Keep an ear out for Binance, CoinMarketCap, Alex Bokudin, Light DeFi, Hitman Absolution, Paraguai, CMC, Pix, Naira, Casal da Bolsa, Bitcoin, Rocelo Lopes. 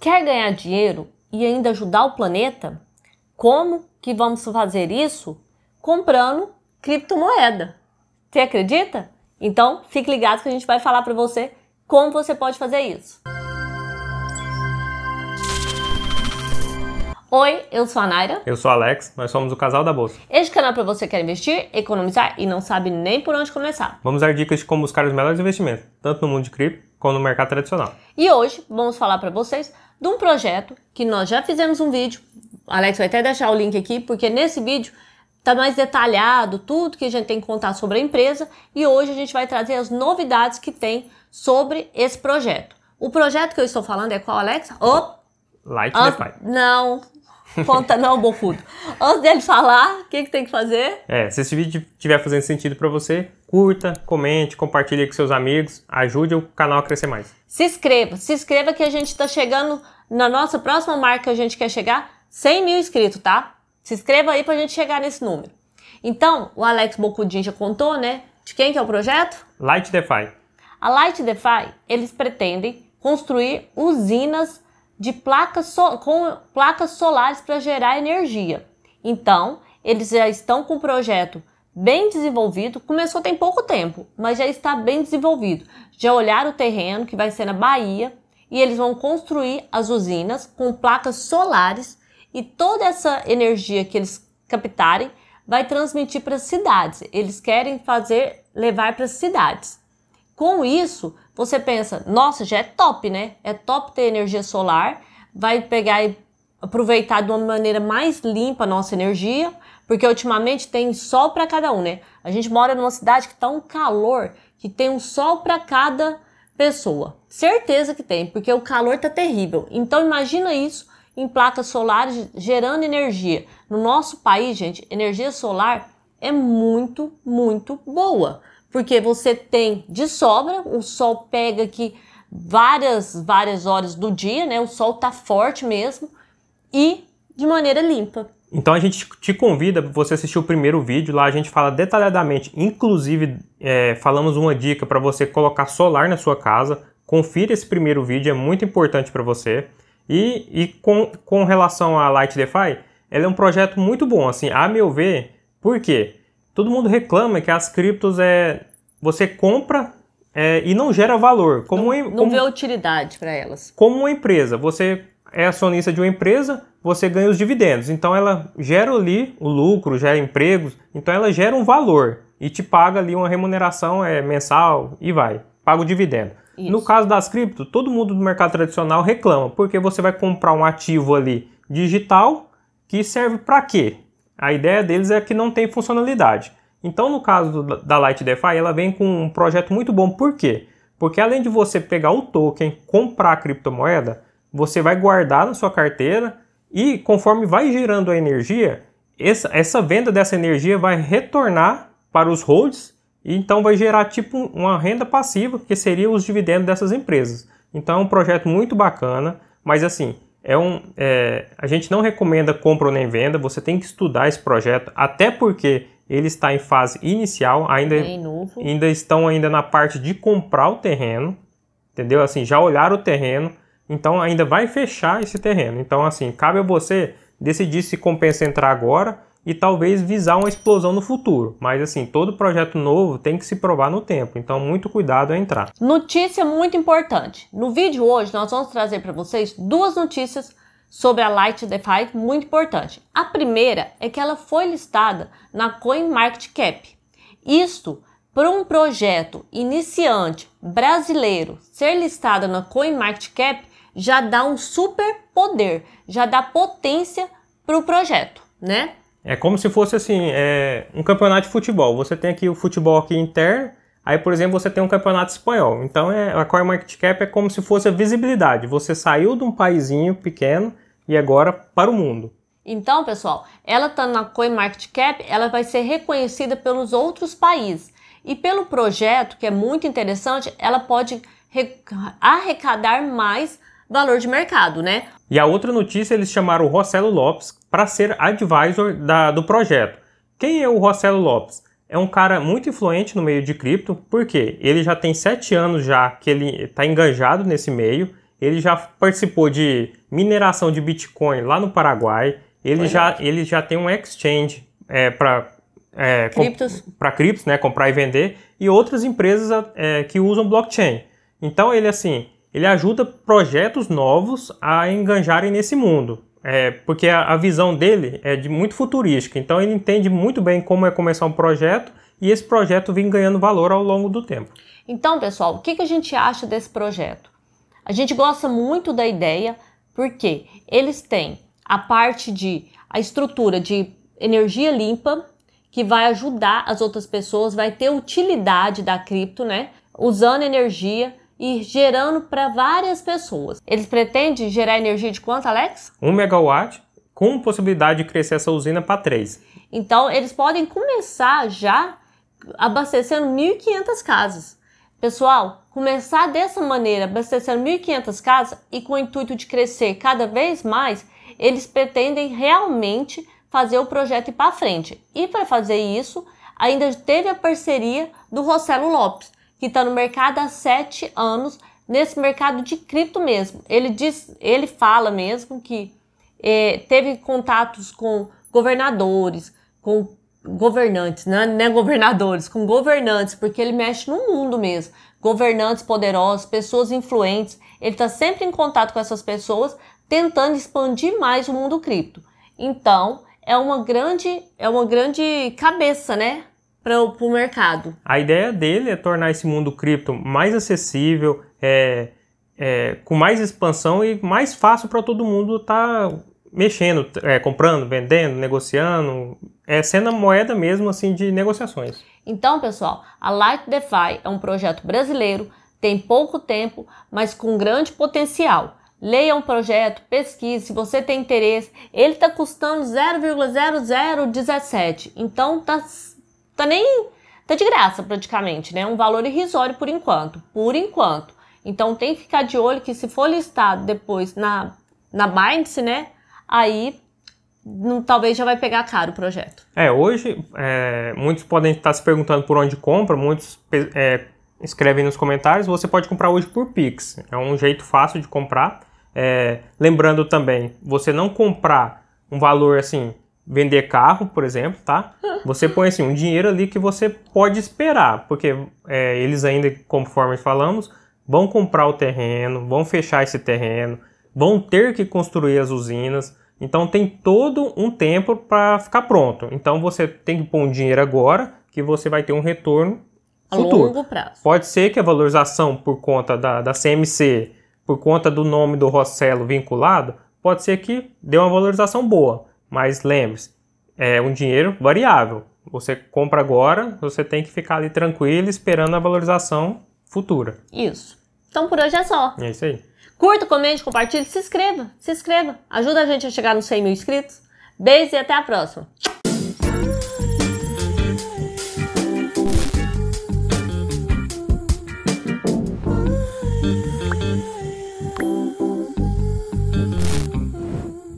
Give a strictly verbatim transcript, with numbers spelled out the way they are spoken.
Quer ganhar dinheiro e ainda ajudar o planeta? Como que vamos fazer isso? Comprando criptomoeda. Você acredita? Então, fique ligado que a gente vai falar para você como você pode fazer isso. Oi, eu sou a Naira. Eu sou o Alex, nós somos o Casal da Bolsa. Este canal é para você que quer investir, economizar e não sabe nem por onde começar. Vamos dar dicas de como buscar os melhores investimentos, tanto no mundo de cripto como no mercado tradicional. E hoje vamos falar para vocês de um projeto que nós já fizemos um vídeo. O Alex vai até deixar o link aqui, porque nesse vídeo está mais detalhado tudo que a gente tem que contar sobre a empresa. E hoje a gente vai trazer as novidades que tem sobre esse projeto. O projeto que eu estou falando é qual, Alex? O Light DeFi. Não... Conta não, Bocudo. Antes dele falar, o que, que tem que fazer? É, se esse vídeo estiver fazendo sentido para você, curta, comente, compartilhe com seus amigos, ajude o canal a crescer mais. Se inscreva, se inscreva que a gente está chegando na nossa próxima marca que a gente quer chegar, cem mil inscritos, tá? Se inscreva aí para a gente chegar nesse número. Então, o Alex Bokudin já contou, né? De quem que é o projeto? Light DeFi. A Light DeFi, eles pretendem construir usinas de placas so com placas solares para gerar energia. Então, eles já estão com um projeto bem desenvolvido, começou tem pouco tempo, mas já está bem desenvolvido. Já olharam o terreno, que vai ser na Bahia, e eles vão construir as usinas com placas solares, e toda essa energia que eles captarem vai transmitir para as cidades. Eles querem fazer, levar para as cidades. Com isso, você pensa, nossa, já é top, né? É top ter energia solar, vai pegar e aproveitar de uma maneira mais limpa a nossa energia, porque ultimamente tem sol para cada um, né? A gente mora numa cidade que tá um calor, que tem um sol para cada pessoa. Certeza que tem, porque o calor tá terrível. Então imagina isso em placas solares gerando energia. No nosso país, gente, energia solar é muito, muito boa. Porque você tem de sobra, o sol pega aqui várias, várias horas do dia, né? O sol tá forte mesmo e de maneira limpa. Então a gente te convida para você assistir o primeiro vídeo, lá a gente fala detalhadamente, inclusive é, falamos uma dica para você colocar solar na sua casa. Confira esse primeiro vídeo, é muito importante para você. E, e com, com relação à Light DeFi, ela é um projeto muito bom, assim, a meu ver, por quê? Todo mundo reclama que as criptos é você compra é, e não gera valor. Como não, não como, vê utilidade para elas. Como uma empresa, você é acionista de uma empresa, você ganha os dividendos. Então ela gera ali o lucro, gera empregos. Então ela gera um valor e te paga ali uma remuneração é, mensal e vai. Paga o dividendo. Isso. No caso das criptos, todo mundo do mercado tradicional reclama. Porque você vai comprar um ativo ali digital que serve para quê? A ideia deles é que não tem funcionalidade. Então, no caso do, da Light DeFi, ela vem com um projeto muito bom. Por quê? Porque além de você pegar o token, comprar a criptomoeda, você vai guardar na sua carteira e conforme vai girando a energia, essa, essa venda dessa energia vai retornar para os holders e então vai gerar tipo uma renda passiva, que seria os dividendos dessas empresas. Então, é um projeto muito bacana, mas assim... É um, é, a gente não recomenda compra nem venda, você tem que estudar esse projeto, até porque ele está em fase inicial, ainda, ainda estão ainda na parte de comprar o terreno, entendeu? Assim, já olharam o terreno, então ainda vai fechar esse terreno. Então, assim, cabe a você decidir se compensa entrar agora e talvez visar uma explosão no futuro. Mas, assim, todo projeto novo tem que se provar no tempo, então muito cuidado a entrar. Notícia muito importante. No vídeo hoje, nós vamos trazer para vocês duas notícias sobre a Light DeFi muito importante. A primeira é que ela foi listada na CoinMarketCap. Isto, para um projeto iniciante brasileiro ser listado na CoinMarketCap, já dá um super poder, já dá potência para o projeto, né? É como se fosse assim, é, um campeonato de futebol. Você tem aqui o futebol aqui interno, aí, por exemplo, você tem um campeonato espanhol. Então, é, a CoinMarketCap é como se fosse a visibilidade. Você saiu de um paizinho pequeno e agora para o mundo. Então, pessoal, ela está na CoinMarketCap, ela vai ser reconhecida pelos outros países. E pelo projeto, que é muito interessante, ela pode arrecadar mais valor de mercado, né? E a outra notícia, eles chamaram o Rocelo Lopes para ser advisor da, do projeto. Quem é o Rocelo Lopes? É um cara muito influente no meio de cripto, porque ele já tem sete anos já que ele está engajado nesse meio, ele já participou de mineração de Bitcoin lá no Paraguai, ele, já, ele já tem um exchange é, para é, criptos, para criptos, né, comprar e vender, e outras empresas é, que usam blockchain. Então ele assim, ele ajuda projetos novos a enganjarem nesse mundo, é, porque a, a visão dele é de muito futurística, então ele entende muito bem como é começar um projeto e esse projeto vem ganhando valor ao longo do tempo. Então, pessoal, o que, que a gente acha desse projeto? A gente gosta muito da ideia, porque eles têm a parte de, a estrutura de energia limpa, que vai ajudar as outras pessoas, vai ter utilidade da cripto, né? Usando energia e gerando para várias pessoas. Eles pretendem gerar energia de quanto, Alex? um megawatt, com possibilidade de crescer essa usina para três. Então, eles podem começar já abastecendo mil e quinhentas casas. Pessoal, começar dessa maneira, abastecendo mil e quinhentas casas e com o intuito de crescer cada vez mais, eles pretendem realmente fazer o projeto ir para frente. E para fazer isso, ainda teve a parceria do Rocelo Lopes, que está no mercado há sete anos, nesse mercado de cripto mesmo. Ele diz, ele fala mesmo que eh, teve contatos com governadores, com governantes, né? Não é governadores, com governantes, porque ele mexe no mundo mesmo. Governantes poderosos, pessoas influentes, ele está sempre em contato com essas pessoas, tentando expandir mais o mundo cripto. Então, é uma grande, é uma grande cabeça, né, para o mercado. A ideia dele é tornar esse mundo cripto mais acessível, é, é, com mais expansão e mais fácil para todo mundo estar tá mexendo, é, comprando, vendendo, negociando, é, sendo a moeda mesmo assim de negociações. Então, pessoal, a Light DeFi é um projeto brasileiro, tem pouco tempo, mas com grande potencial. Leia um projeto, pesquise, se você tem interesse. Ele está custando zero vírgula zero zero dezessete, então tá, tá nem tá de graça praticamente, né? Um valor irrisório por enquanto, por enquanto. Então tem que ficar de olho que se for listado depois na na Binance, né? Aí não, talvez já vai pegar caro o projeto. É, hoje é, muitos podem estar se perguntando por onde compra, muitos é, escrevem nos comentários. Você pode comprar hoje por Pix, é um jeito fácil de comprar. É, lembrando também, você não comprar um valor assim, vender carro, por exemplo, tá? Você põe assim, um dinheiro ali que você pode esperar, porque é, eles ainda, conforme falamos, vão comprar o terreno, vão fechar esse terreno, vão ter que construir as usinas, então tem todo um tempo para ficar pronto. Então você tem que pôr um dinheiro agora, que você vai ter um retorno a longo prazo. Pode ser que a valorização por conta da, da C M C, por conta do nome do Rocelo vinculado, pode ser que dê uma valorização boa. Mas lembre-se, é um dinheiro variável. Você compra agora, você tem que ficar ali tranquilo, esperando a valorização futura. Isso. Então por hoje é só. É isso aí. Curta, comente, compartilhe, se inscreva. Se inscreva. Ajuda a gente a chegar nos cem mil inscritos. Beijo e até a próxima.